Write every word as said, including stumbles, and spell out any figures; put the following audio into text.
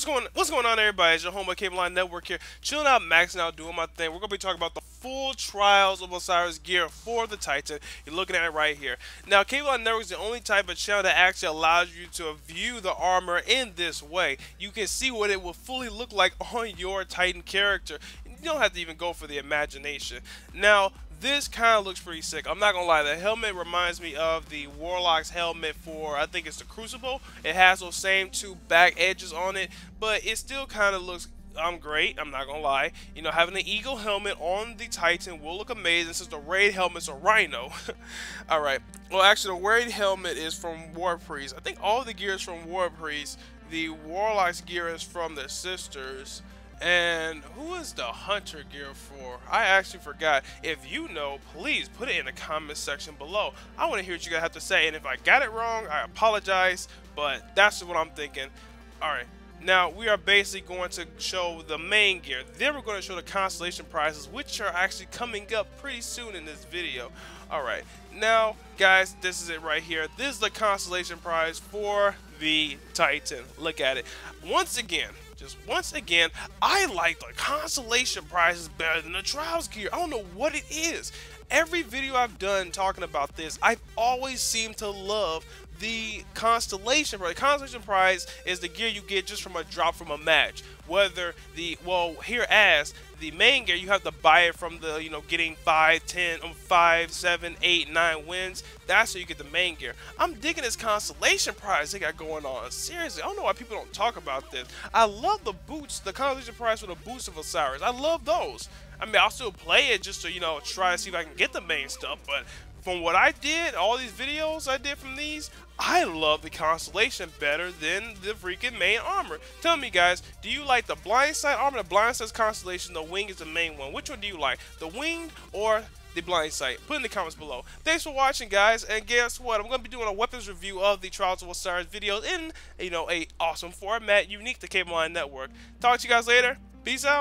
What's going What's going on, everybody? It's your homeboy Cable Line Network here, chilling out, maxing out, doing my thing. We're gonna be talking about the full Trials of Osiris gear for the Titan. You're looking at it right here. Now, Cable Line Network is the only type of channel that actually allows you to view the armor in this way. You can see what it will fully look like on your Titan character. You don't have to even go for the imagination. Now, this kind of looks pretty sick. I'm not gonna lie, the helmet reminds me of the Warlock's helmet for, I think it's the Crucible. It has those same two back edges on it, but it still kind of looks um, great. I'm not gonna lie. You know, having an eagle helmet on the Titan will look amazing, since the Raid helmet's a rhino. All right. Well, actually, the Raid helmet is from Warpriest. I think all the gear is from Warpriest. The Warlock's gear is from the Sisters. And who is the Hunter gear for? I actually forgot. If you know, please put it in the comments section below. I want to hear what you guys have to say, and if I got it wrong, I apologize, but that's what I'm thinking. All right, now we are basically going to show the main gear, then we're going to show the Constellation prizes, which are actually coming up pretty soon in this video. All right, now guys, this is it right here. This is the Constellation prize for the Titan. Look at it once again. Just once again, I like the Constellation prizes better than the Trials gear. I don't know what it is. Every video I've done talking about this, I've always seemed to love the Constellation prize. The Constellation prize is the gear you get just from a drop from a match. Whether the, well, here as the main gear, you have to buy it from the, you know, getting five, ten, five, seven, eight, nine wins. That's how you get the main gear. I'm digging this Constellation prize they got going on. Seriously, I don't know why people don't talk about this. I love the boots, the Constellation prize for the boots of Osiris. I love those. I mean, I'll still play it just to, you know, try to see if I can get the main stuff, but from what I did, all these videos I did from these, I love the Constellation better than the freaking main armor. Tell me, guys, do you like the Blindsight armor? The Blindsight's Constellation, the Wing is the main one. Which one do you like, the Wing or the Blindsight? Put in the comments below. Thanks for watching, guys, and guess what? I'm going to be doing a weapons review of the Trials of Osiris videos in, you know, a awesome format unique to Cable Line Network. Talk to you guys later. Peace out.